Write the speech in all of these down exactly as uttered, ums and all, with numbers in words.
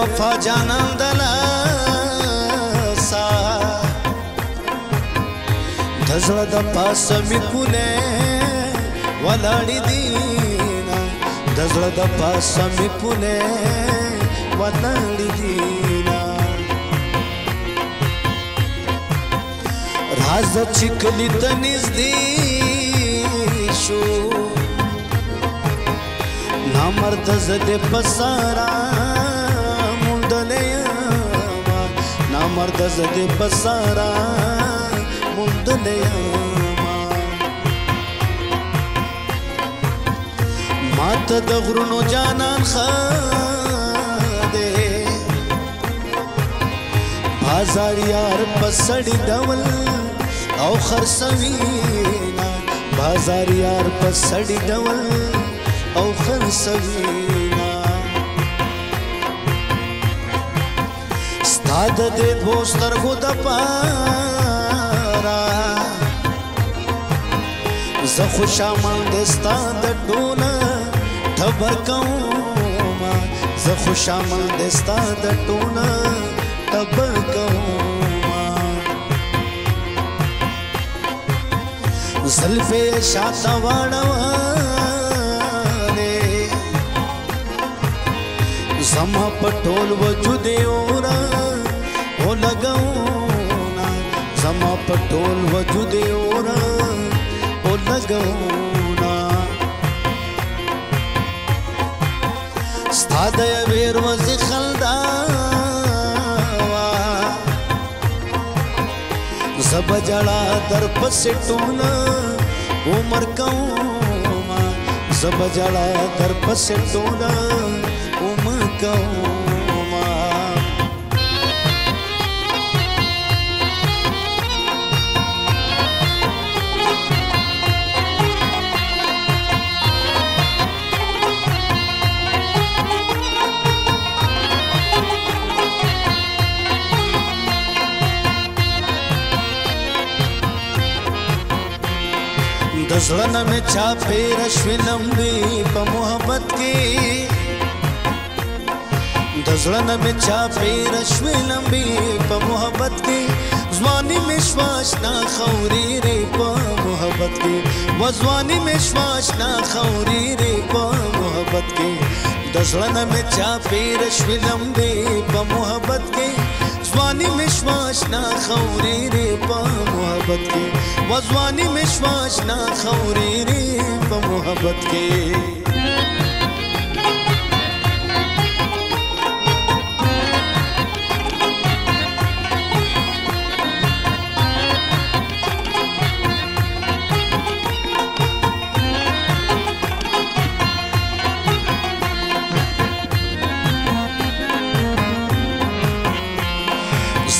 वफा जानम दला सा धजला द पास मिकुने वलाड़ी दीना धजला द पास मिकुने वलाड़ी दीना राज चिकली तनिज दी शो नामर्द जदे पसारा मर्द जदे बसारा मुंदले मात दगरुनो जानन खादे बाजार यार पसड़ी डवल औ खरसवीना बाजार यार पसड़ी डवल औ खरसवी आद दे भोस्तर खुद पारा जखुशा मंदस्ता डोना ठबर कहूँ माँ जखुशा मंदस्ता डोना ठबर कहूँ माँ जल्फे शातवाड़ा ने समा पटोल वजुदे ओरा ओ लगाऊना समा पटोल वजुदे ओरा ओ लगाऊना स्थादय वेर वज़ि खलदा सब जड़ा दर पसे टोना उमर कहूँ सब जड़ा दर पसे टोना उमर कहूँ दसड़न में छापे रश्विलंबी प मोहब्बत के दसड़न में छापे रश्विलंबी प मोहब्बत के जवानी में श्वास ना खौरी रे प मोहब्बत के वजवानी में श्वास ना खौरी रे प मोहब्बत के दसड़न में छापे रश्विलंबी प मोहब्बत के जवानी में श्वास ना खौरी रे प मोहब्बत के वजवानी में श्वास ना खौरी रे प मोहब्बत के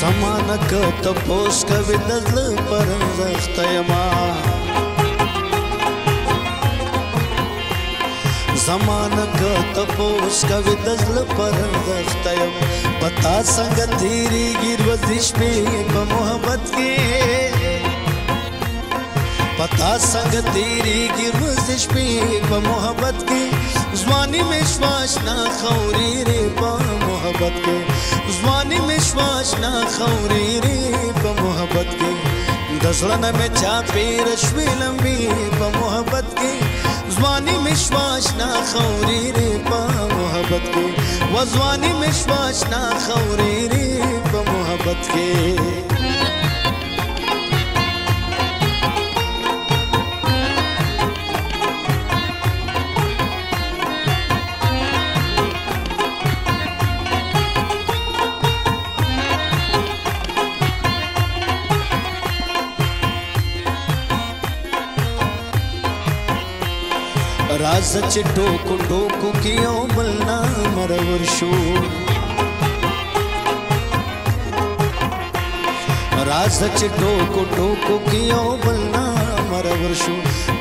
समानक तपोस कवि दजल पर जख्तयमा समानक तपोस कवि दजल पर जख्तयम पता संग धीरी गिरवजिश पे प मोहब्बत के पता संग धीरी गिरवजिश पे प मोहब्बत के जवानी में श्वास ना खौरी रे प मोहब्बत के जवानी में श्वास ना खौरी रे प मोहब्बत के दसड़न में छापे रश्मि लंबी प मोहब्बत के जवानी में श्वास ना खौरी रे प मोहब्बत के व जवानी में श्वास ना खौरी रे प मोहब्बत के राज चिटोकु टोकु कियो बलना मरवर शो राज चिटोकु टोकु कियो बलना मरवर शो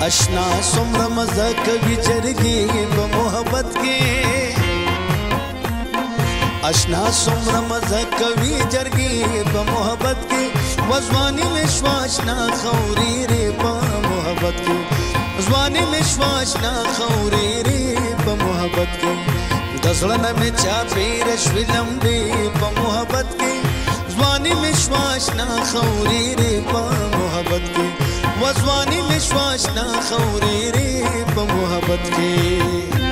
अशना सुम्र मजक विचरगी प मोहब्बत के अशना सुम्र मजक विचरगी प मोहब्बत के वजवानी में श्वास ना खौरी रे प मोहब्बत के जवानी में श्वास ना खौरी रे प मोहब्बत के गज़लन में चापे रश्विलम रे पा मोहब्बत की ज़बानी में श्वास ना खौरे रे पा मोहब्बत की वज़बानी में श्वास ना खौरे रे पा मोहब्बत की।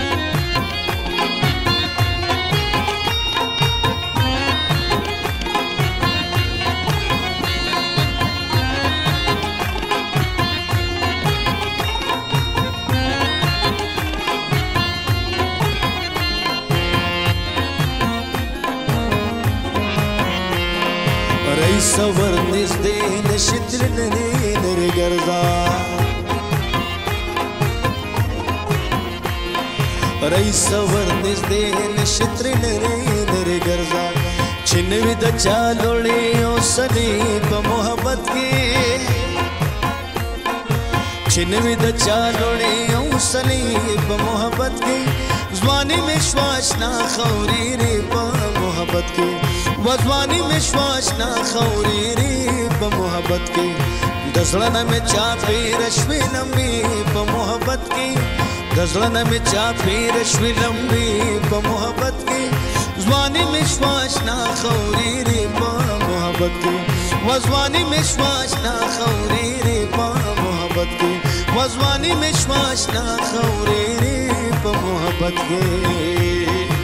सवर निस्देन शित्र नरेन गर्दा रई सवर निस्देन शित्र नरेन गर्दा छिन विद चालोड़े ओ सलीब मोहब्बत के छिन विद चालोड़े ओ सलीब मोहब्बत के ज़बानी में श्वास ना खौरी रे पा मोहब्बत के वज़बानी में श्वास ना खौरी रे पा मोहब्बत के गज़लन में चापे रश्मि लम्बी पा मोहब्बत के गज़लन में चापे रश्मि लम्बी पा मोहब्बत के ज़बानी में श्वास ना खौरी रे पा मोहब्बत के वज़बानी में श्वास ना खौरी रे पा मोहब्बत के वज़बानी में श्वास ना खौरी रे पा मोहब्बत के।